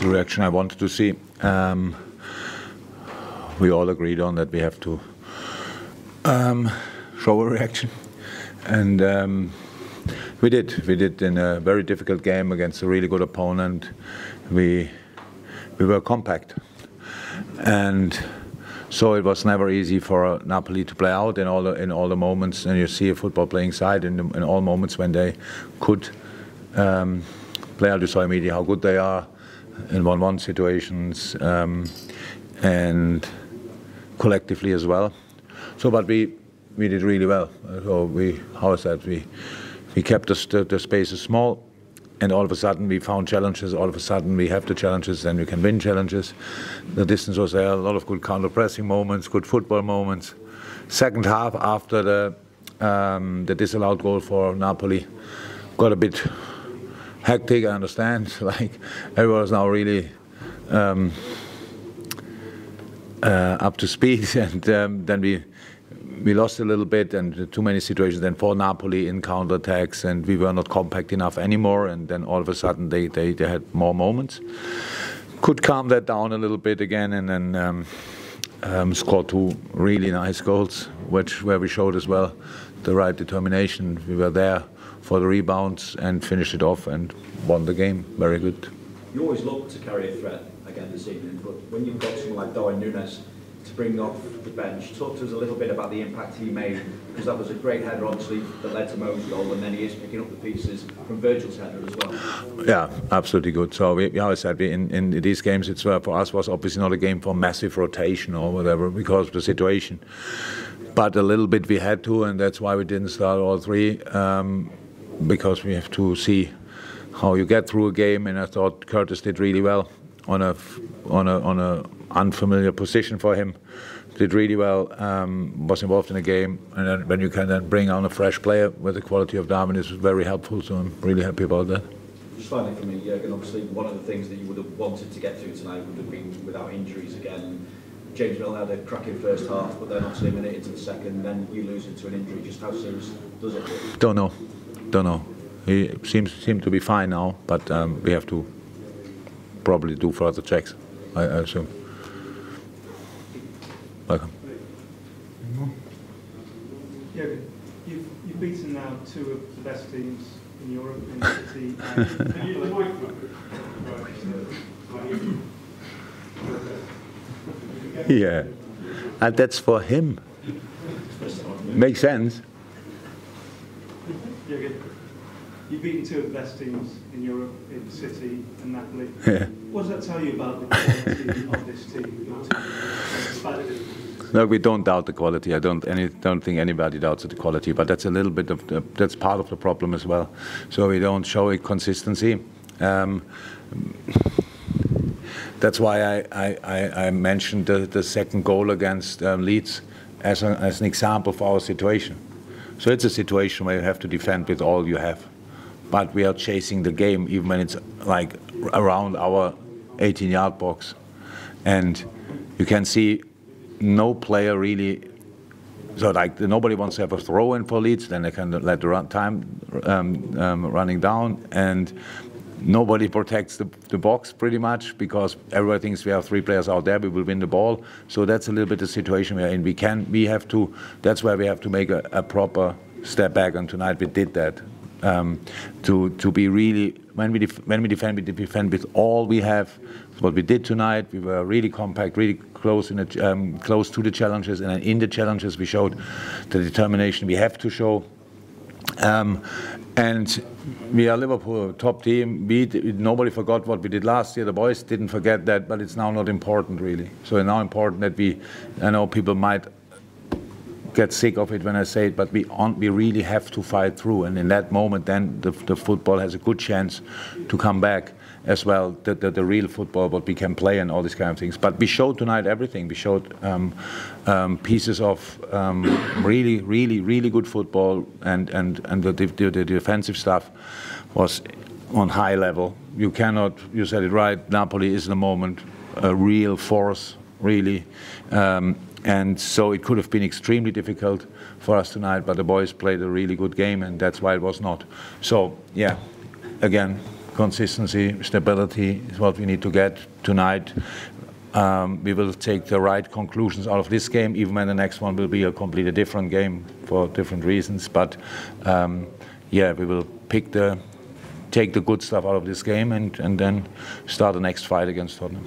the reaction I wanted to see. We all agreed on that we have to show a reaction, and we did. We did in a very difficult game against a really good opponent. We were compact, and so it was never easy for Napoli to play out in all the moments. And you see a football playing side in all moments when they could play out. You saw immediately how good they are in 1-1 situations and collectively as well. So, but we did really well. So we kept the spaces small, and all of a sudden we found challenges. All of a sudden we have the challenges, then we can win challenges. The distance was there, a lot of good counter-pressing moments, good football moments. Second half, after the disallowed goal for Napoli, got a bit hectic, I understand. Like, everyone is now really up to speed, and then we lost a little bit, and too many situations then for Napoli in counterattacks, and we were not compact enough anymore, and then all of a sudden they had more moments. Could calm that down a little bit again, and then scored two really nice goals, where we showed as well the right determination. We were there for the rebounds and finished it off and won the game. Very good. You always love to carry a threat again this evening, but when you've got someone like Darwin Nunez to bring off the bench, talk to us a little bit about the impact he made, because that was a great header obviously that led to Mo's goal, and then he is picking up the pieces from Virgil's header as well. Yeah, absolutely good. So we always said in these games, it's for us was obviously not a game for massive rotation or whatever because of the situation, but a little bit we had to, and that's why we didn't start all three, because we have to see how you get through a game. And I thought Curtis did really well on a unfamiliar position for him, did really well, was involved in the game, and then when you can then bring on a fresh player with the quality of Darwin, is very helpful, so I'm really happy about that. Just finally for me, Jurgen, obviously one of the things that you would have wanted to get through tonight would have been without injuries again. James Milner had a cracking first half, but then obviously a minute into the second, then you lose it to an injury. Just how serious does it look? Don't know. He seems to be fine now, but we have to probably do further checks, I assume. Welcome. Yeah, you've beaten now two of the best teams in Europe, in City and yeah, and that's for him. Makes sense. You've beaten two of the best teams in Europe, in City and Napoli. Yeah. What does that tell you about the quality of this team? Look, no, we don't doubt the quality. I don't think anybody doubts the quality. But that's a little bit of that's part of the problem as well. So we don't show a consistency. That's why I mentioned the second goal against Leeds as an example for our situation. So it's a situation where you have to defend with all you have. But we are chasing the game, even when it's like around our 18-yard box. And you can see no player really, so like nobody wants to have a throw-in for Leeds, then they can let the time running down. And nobody protects the box pretty much, because everybody thinks we have three players out there, we will win the ball. So that's a little bit the situation we are in. That's where we have to make a proper step back, and tonight we did that. To be really, when we defend with all we have. What we did tonight, we were really compact, really close close to the challenges, and in the challenges we showed the determination we have to show. And we are Liverpool, top team. Nobody forgot what we did last year. The boys didn't forget that, but it's now not important really. So it's now important that I know people might get sick of it when I say it, but we really have to fight through. And in that moment, then the football has a good chance to come back as well. The real football, what we can play and all these kind of things. But we showed tonight everything. We showed pieces of really, really, really good football, and the defensive stuff was on high level. You cannot, you said it right, Napoli is in the moment a real force, really. And so it could have been extremely difficult for us tonight, but the boys played a really good game, and that's why it was not. So, yeah, again, Consistency, stability is what we need to get tonight. We will take the right conclusions out of this game, even when the next one will be a completely different game for different reasons. But yeah, we will take the good stuff out of this game and then start the next fight against Tottenham.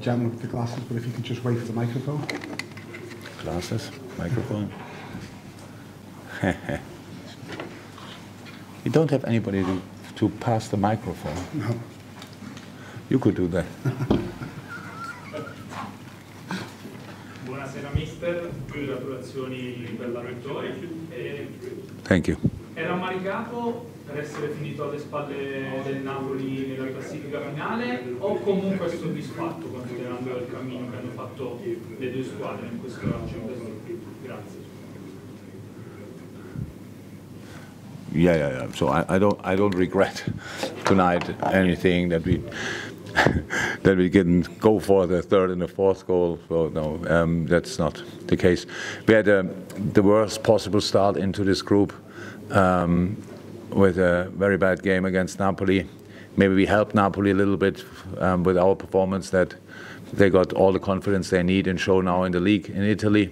Jan with the glasses, but if you could just wait for the microphone. Glasses, microphone. You don't have anybody to pass the microphone. No. You could do that. Buonasera mister, congratulazioni per la vittoria. Thank you. È rammaricato per essere finito alle spalle del Napoli nella classifica finale o comunque soddisfatto considerando il cammino che hanno fatto le due squadre in questo Champions League? Grazie. Yeah. So I don't regret tonight anything that we that we can go for the third and the fourth goal. So no, that's not the case. We had the worst possible start into this group with a very bad game against Napoli. Maybe we helped Napoli a little bit with our performance, that they got all the confidence they need and show now in the league in Italy.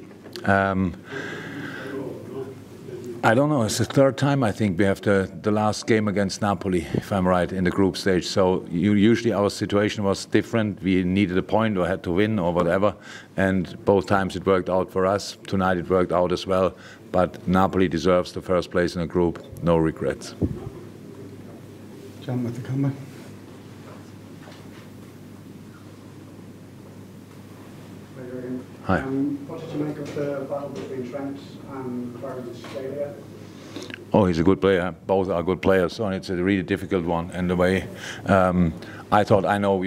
I don't know, it's the third time I think we have the last game against Napoli, if I'm right, in the group stage. So usually our situation was different. We needed a point or had to win or whatever. And both times it worked out for us. Tonight it worked out as well. But Napoli deserves the first place in the group. No regrets. John with the camera. Hi. What did you make of the battle between Trent and Clarence earlier? Oh, he's a good player. Both are good players, so it's a really difficult one. And the way I thought, I know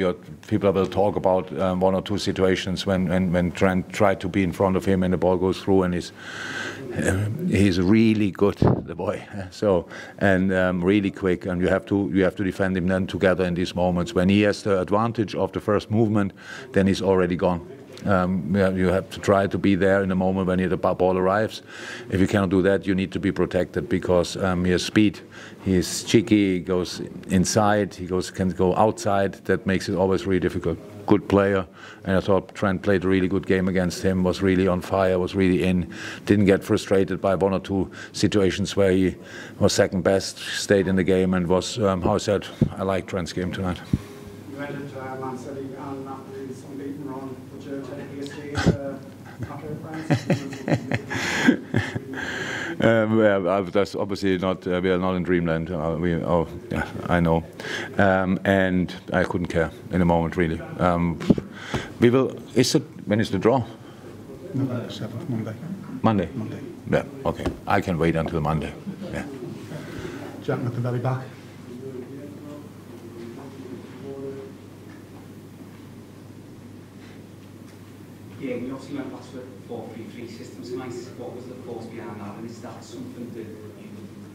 people will talk about one or two situations when Trent tried to be in front of him and the ball goes through, and he's really good, the boy. So and really quick, and you have to defend him then together in these moments when he has the advantage of the first movement, then he's already gone. You have to try to be there in the moment when the ball arrives. If you cannot do that, you need to be protected because he has speed, he is cheeky, he goes inside, can go outside. That makes it always really difficult. Good player, and I thought Trent played a really good game against him, was really on fire, was really in, didn't get frustrated by one or two situations where he was second best, stayed in the game and was, how I said, I like Trent's game tonight. You ended Man City and Napoli's unbeaten run. Would you take PSG after France? That's obviously not. We are not in dreamland. Yeah, I know, and I couldn't care in a moment really. We will. Is it when is the draw? November 7th, Monday. Monday. Monday. Yeah. Okay. I can wait until Monday. Yeah. Jack at the very back. Yeah, we obviously went past the 4-3-3 system tonight. What was the force behind that? And is that something that you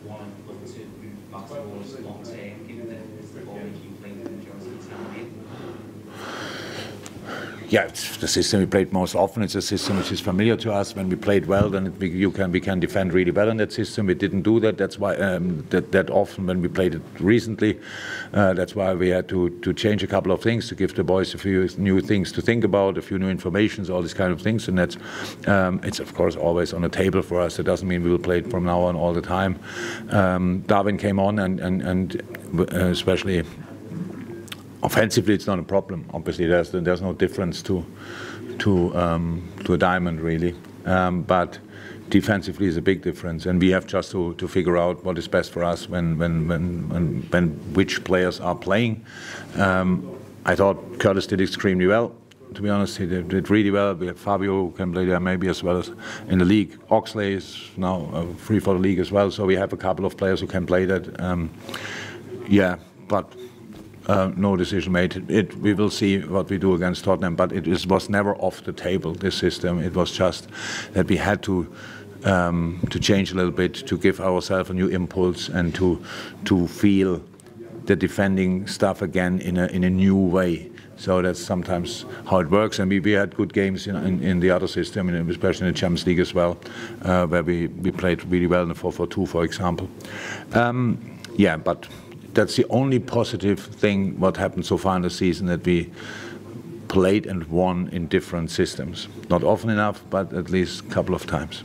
want to look to move back towards long term, given that it's the ball we keep playing in the majority of the time? Yeah, it's the system we played most often. It's a system which is familiar to us. When we played well, then we can defend really well in that system. We didn't do that. That's why that often when we played it recently, that's why we had to change a couple of things to give the boys a few new things to think about, a few new informations, all these kind of things. And that's it's of course always on the table for us. It doesn't mean we will play it from now on all the time. Darwin came on and especially. Offensively, it's not a problem. Obviously, there's no difference to a diamond really, but defensively is a big difference, and we have just to figure out what is best for us when which players are playing. I thought Curtis did extremely well. To be honest, he did really well. We have Fabio who can play there maybe as well as in the league. Oxlade is now free for the league as well, so we have a couple of players who can play that. Yeah, but. No decision made. We will see what we do against Tottenham, but it was never off the table, this system. It was just that we had to change a little bit, to give ourselves a new impulse and to feel the defending stuff again in a new way. So that's sometimes how it works. And we had good games in the other system, especially in the Champions League as well, where we played really well in the 4-4-2, for example. Yeah, but that's the only positive thing what happened so far in the season, that we played and won in different systems. Not often enough, but at least a couple of times.